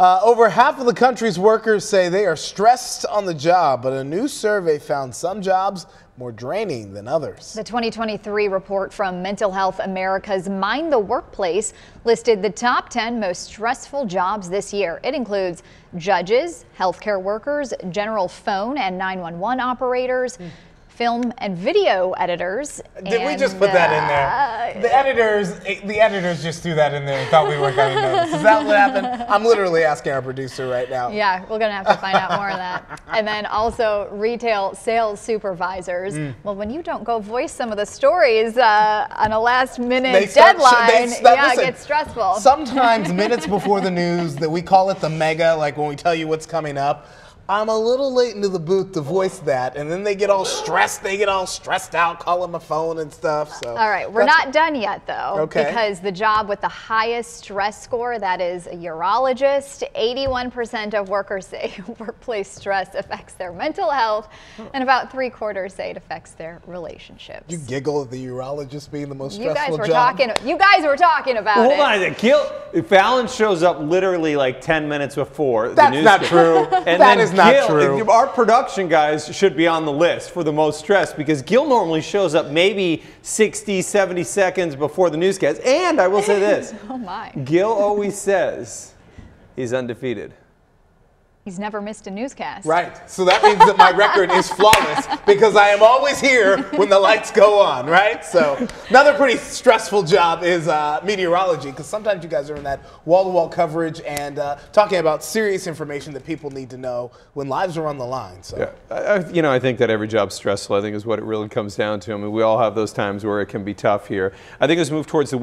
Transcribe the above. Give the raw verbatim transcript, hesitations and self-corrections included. Uh, over half of the country's workers say they are stressed on the job, but a new survey found some jobs more draining than others. The twenty twenty-three report from Mental Health America's Mind the Workplace listed the top ten most stressful jobs this year. It includes judges, healthcare workers, general phone and nine one one operators, mm. film and video editors. Did and, we just put uh, that in there? The editors, the editors just threw that in there and thought we weren't going to know this. Is that what happened? I'm literally asking our producer right now. Yeah, we're going to have to find out more of that. And then also retail sales supervisors. Mm. Well, when you don't go voice some of the stories uh, on a last minute they start, deadline, they, that, yeah, listen, it gets stressful. Sometimes minutes before the news, that we call it the mega, like when we tell you what's coming up. I'm a little late into the booth to voice that, and then they get all stressed. They get all stressed out, calling my phone and stuff. So. All right, we're That's not done yet, though, okay. Because the job with the highest stress score, that is a urologist, eighty-one percent of workers say workplace stress affects their mental health, and about three quarters say it affects their relationships. You giggle at the urologist being the most you stressful guys were job. Talking, you guys were talking about well, hold it. Hold on, Fallon shows up literally like ten minutes before. That's the not true. And that then is not Gil, true. Our production guys should be on the list for the most stress because Gil normally shows up maybe sixty, seventy seconds before the newscast. And I will say this. Oh my. Gil always says he's undefeated. He's never missed a newscast. Right. So that means that my record is flawless because I am always here when the lights go on, right? So another pretty stressful job is uh, meteorology, because sometimes you guys are in that wall-to-wall coverage and uh, talking about serious information that people need to know when lives are on the line. So. Yeah. I, I, you know, I think that every job's stressful, I think, is what it really comes down to. I mean, we all have those times where it can be tough here. I think let's move towards the